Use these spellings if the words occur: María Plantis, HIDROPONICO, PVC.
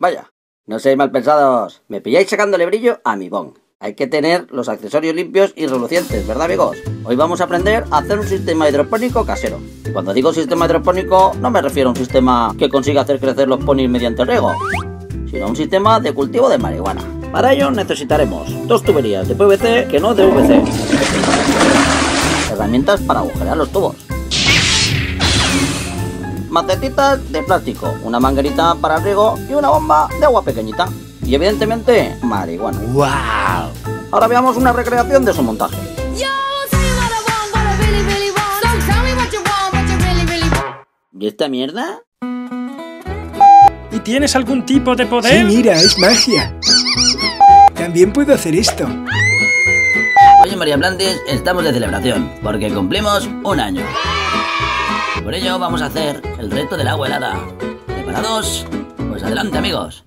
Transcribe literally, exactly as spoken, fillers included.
Vaya, no seáis mal pensados. Me pilláis sacándole brillo a mi bong. Hay que tener los accesorios limpios y relucientes, ¿verdad, amigos? Hoy vamos a aprender a hacer un sistema hidropónico casero. Y cuando digo sistema hidropónico, no me refiero a un sistema que consiga hacer crecer los ponis mediante riego, sino a un sistema de cultivo de marihuana. Para ello necesitaremos dos tuberías de P V C que no de V C, herramientas para agujerear los tubos, macetitas de plástico, una manguerita para el riego y una bomba de agua pequeñita. Y evidentemente, marihuana. ¡Wow! Ahora veamos una recreación de su montaje. ¿Y esta mierda? ¿Y tienes algún tipo de poder? Sí, mira, es magia. También puedo hacer esto. Hoy en María Plantis estamos de celebración, porque cumplimos un año. Por ello vamos a hacer el reto del agua helada. ¿Preparados? Pues adelante, amigos.